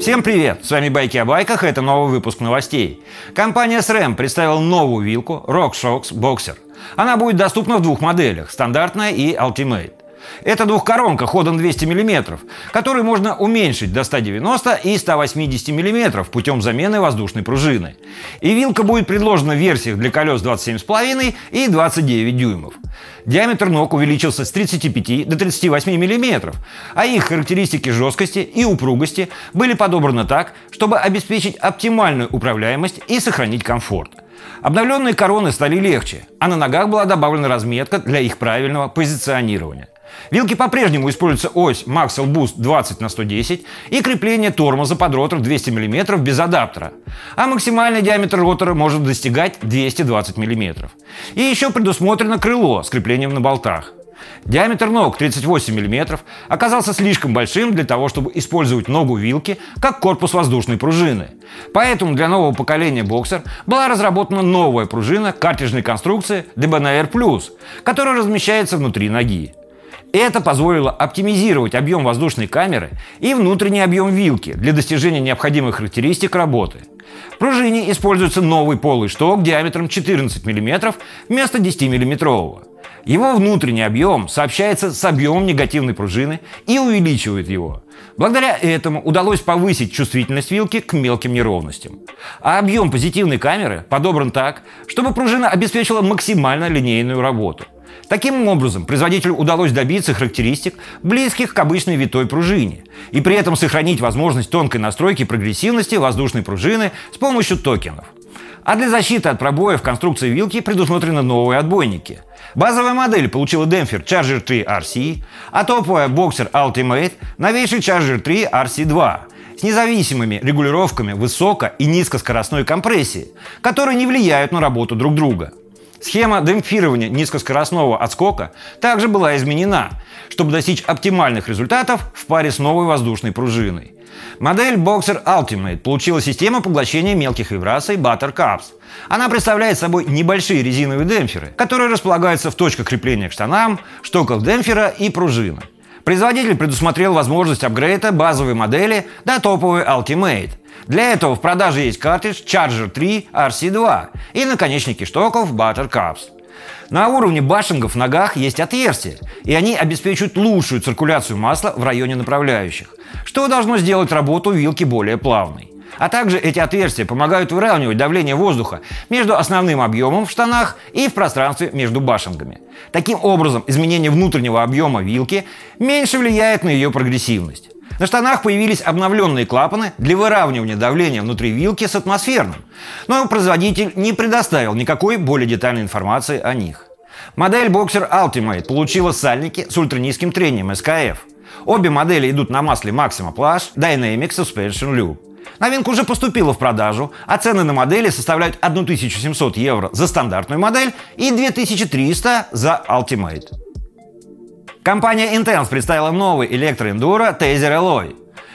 Всем привет! С вами Байки о Байках, это новый выпуск новостей. Компания SRAM представила новую вилку RockShox BoXXer. Она будет доступна в двух моделях – стандартная и Ultimate. Это двухкоронка ходом 200 мм, которую можно уменьшить до 190 и 180 мм путем замены воздушной пружины. И вилка будет предложена в версиях для колес 27,5 и 29 дюймов. Диаметр ног увеличился с 35 до 38 мм, а их характеристики жесткости и упругости были подобраны так, чтобы обеспечить оптимальную управляемость и сохранить комфорт. Обновленные короны стали легче, а на ногах была добавлена разметка для их правильного позиционирования. В вилке по-прежнему используется ось Maxle Boost 20×110 и крепление тормоза под ротор 200 мм без адаптера, а максимальный диаметр ротора может достигать 220 мм. И еще предусмотрено крыло с креплением на болтах. Диаметр ног 38 мм оказался слишком большим для того, чтобы использовать ногу вилки как корпус воздушной пружины. Поэтому для нового поколения BoXXer была разработана новая пружина картриджной конструкции Debonair Plus, которая размещается внутри ноги. Это позволило оптимизировать объем воздушной камеры и внутренний объем вилки для достижения необходимых характеристик работы. В пружине используется новый полый шток диаметром 14 мм вместо 10 мм. Его внутренний объем сообщается с объемом негативной пружины и увеличивает его. Благодаря этому удалось повысить чувствительность вилки к мелким неровностям. А объем позитивной камеры подобран так, чтобы пружина обеспечила максимально линейную работу. Таким образом, производителю удалось добиться характеристик, близких к обычной витой пружине, и при этом сохранить возможность тонкой настройки прогрессивности воздушной пружины с помощью токенов. А для защиты от пробоев конструкции вилки предусмотрены новые отбойники. Базовая модель получила демпфер Charger 3 RC, а топовая BoXXer Ultimate – новейший Charger 3 RC2 с независимыми регулировками высоко- и низкоскоростной компрессии, которые не влияют на работу друг друга. Схема демпфирования низкоскоростного отскока также была изменена, чтобы достичь оптимальных результатов в паре с новой воздушной пружиной. Модель BoXXer Ultimate получила систему поглощения мелких вибраций Butter Cups. Она представляет собой небольшие резиновые демпферы, которые располагаются в точках крепления к штанам, штоках демпфера и пружины. Производитель предусмотрел возможность апгрейда базовой модели до топовой Ultimate. Для этого в продаже есть картридж Charger 3 RC2 и наконечники штоков Butter Cups. На уровне башингов в ногах есть отверстия, и они обеспечивают лучшую циркуляцию масла в районе направляющих, что должно сделать работу вилки более плавной. А также эти отверстия помогают выравнивать давление воздуха между основным объемом в штанах и в пространстве между башенгами. Таким образом, изменение внутреннего объема вилки меньше влияет на ее прогрессивность. На штанах появились обновленные клапаны для выравнивания давления внутри вилки с атмосферным, но производитель не предоставил никакой более детальной информации о них. Модель BoXXer Ultimate получила сальники с ультранизким трением SKF. Обе модели идут на масле Maxima Plus Dynamic Suspension Lue. Новинка уже поступила в продажу, а цены на модели составляют 1700 евро за стандартную модель и 2300 за Ultimate. Компания Intense представила новый электроэндуро Tazer Alloy.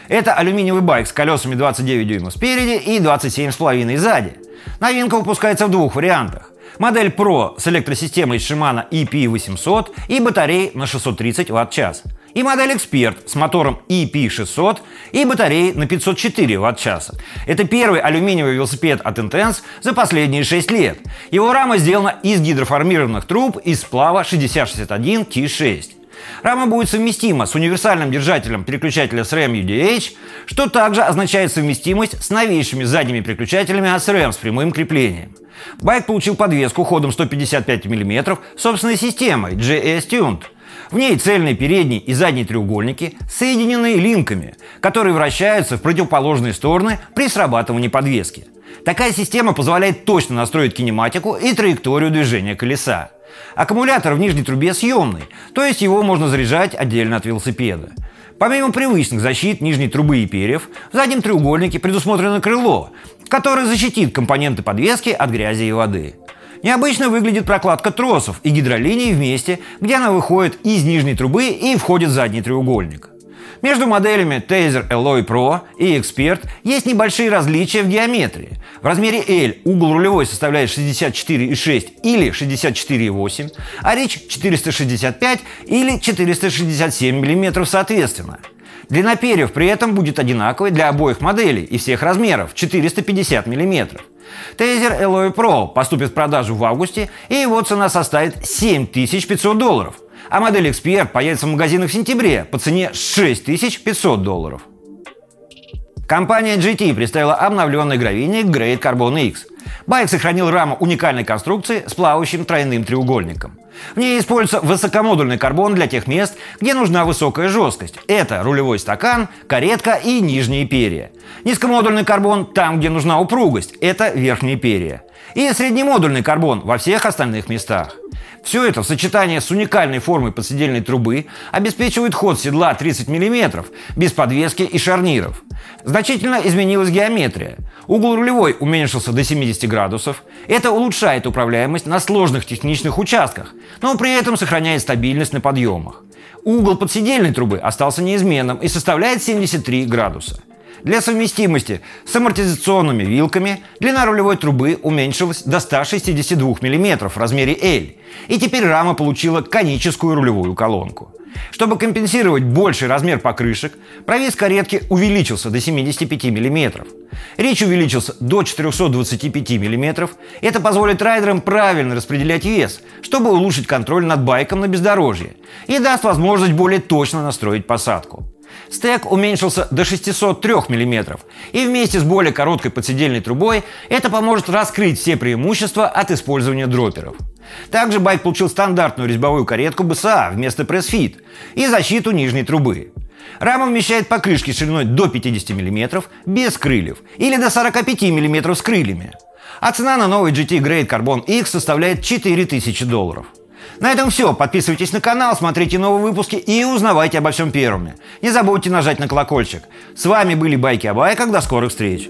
Это алюминиевый байк с колесами 29 дюймов спереди и 27,5 сзади. Новинка выпускается в двух вариантах. Модель Pro с электросистемой Shimano EP 800 и батареей на 630 Вт/ч. И модель Expert с мотором EP600 и батареей на 504 Вт/ч. Это первый алюминиевый велосипед от Intense за последние 6 лет. Его рама сделана из гидроформированных труб из сплава 6061 T6. Рама будет совместима с универсальным держателем переключателя SRAM UDH, что также означает совместимость с новейшими задними переключателями от SRAM с прямым креплением. Байк получил подвеску ходом 155 мм собственной системой GS-Tuned. В ней цельные передние и задние треугольники, соединенные линками, которые вращаются в противоположные стороны при срабатывании подвески. Такая система позволяет точно настроить кинематику и траекторию движения колеса. Аккумулятор в нижней трубе съемный, то есть его можно заряжать отдельно от велосипеда. Помимо привычных защит нижней трубы и перьев, в заднем треугольнике предусмотрено крыло, которое защитит компоненты подвески от грязи и воды. Необычно выглядит прокладка тросов и гидролиний в месте, где она выходит из нижней трубы и входит в задний треугольник. Между моделями Tazer Alloy Pro и Expert есть небольшие различия в геометрии. В размере L угол рулевой составляет 64,6 или 64,8, а речь 465 или 467 мм соответственно. Длина перьев при этом будет одинаковой для обоих моделей и всех размеров – 450 мм. Tazer Alloy Pro поступит в продажу в августе, и его цена составит $7500, а модель Expert появится в магазинах в сентябре по цене $6500. Компания GT представила обновленный гравийник Grade Carbon X. Байк сохранил раму уникальной конструкции с плавающим тройным треугольником. В ней используется высокомодульный карбон для тех мест, где нужна высокая жесткость. Это рулевой стакан, каретка и нижние перья. Низкомодульный карбон там, где нужна упругость. Это верхние перья. И среднемодульный карбон во всех остальных местах. Все это в сочетании с уникальной формой подседельной трубы обеспечивает ход седла 30 мм без подвески и шарниров. Значительно изменилась геометрия. Угол рулевой уменьшился до 70 градусов. Это улучшает управляемость на сложных техничных участках, но при этом сохраняет стабильность на подъемах. Угол подседельной трубы остался неизменным и составляет 73 градуса. Для совместимости с амортизационными вилками длина рулевой трубы уменьшилась до 162 мм в размере L, и теперь рама получила коническую рулевую колонку. Чтобы компенсировать больший размер покрышек, провес каретки увеличился до 75 мм. Речь увеличился до 425 мм. Это позволит райдерам правильно распределять вес, чтобы улучшить контроль над байком на бездорожье, и даст возможность более точно настроить посадку. Стек уменьшился до 603 мм, и вместе с более короткой подседельной трубой это поможет раскрыть все преимущества от использования дропперов. Также байк получил стандартную резьбовую каретку БСА вместо пресс-фит и защиту нижней трубы. Рама вмещает покрышки шириной до 50 мм без крыльев или до 45 мм с крыльями. А цена на новый GT Grade Carbon X составляет $4000. На этом все. Подписывайтесь на канал, смотрите новые выпуски и узнавайте обо всем первыми. Не забудьте нажать на колокольчик. С вами были Байки о Байках. До скорых встреч!